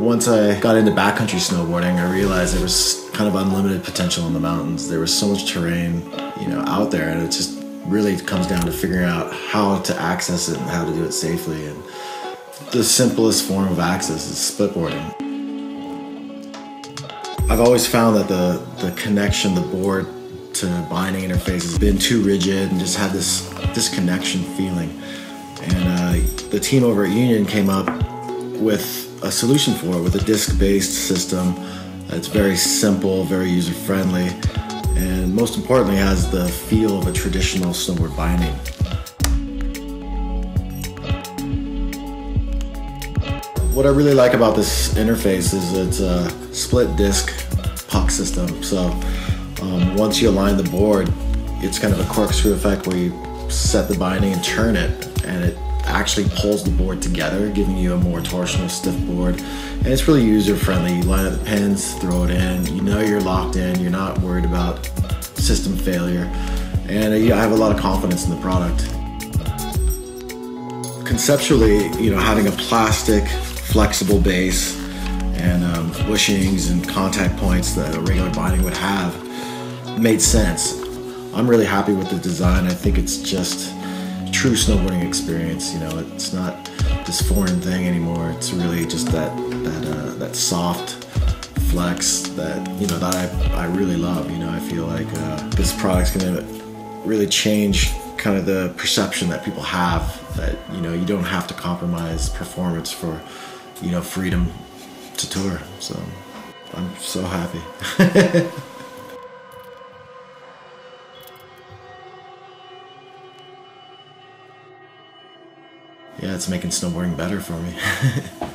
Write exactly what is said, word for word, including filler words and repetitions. Once I got into backcountry snowboarding, I realized there was kind of unlimited potential in the mountains. There was so much terrain, you know, out there, and it just really comes down to figuring out how to access it and how to do it safely. And the simplest form of access is splitboarding. I've always found that the, the connection, the board to binding interface has been too rigid and just had this disconnection feeling. And uh, the team over at Union came up with a solution for it, with a disc-based system that's very simple, very user-friendly, and most importantly has the feel of a traditional snowboard binding. What I really like about this interface is it's a split disc puck system. So um, once you align the board, it's kind of a corkscrew effect where you set the binding and turn it, and it actually pulls the board together, giving you a more torsional, stiff board. And it's really user-friendly. You line up the pins, throw it in, you know you're locked in, you're not worried about system failure. And I have a lot of confidence in the product. Conceptually, you know, having a plastic, flexible base and um, bushings and contact points that a regular binding would have made sense. I'm really happy with the design. I think it's just a true snowboarding experience. You know, it's not this foreign thing anymore. It's really just that that uh, that soft flex that, you know, that I I really love. You know, I feel like uh, this product's gonna really change kind of the perception that people have that, you know, you don't have to compromise performance for, you know, freedom to tour. So I'm so happy. Yeah, it's making snowboarding better for me.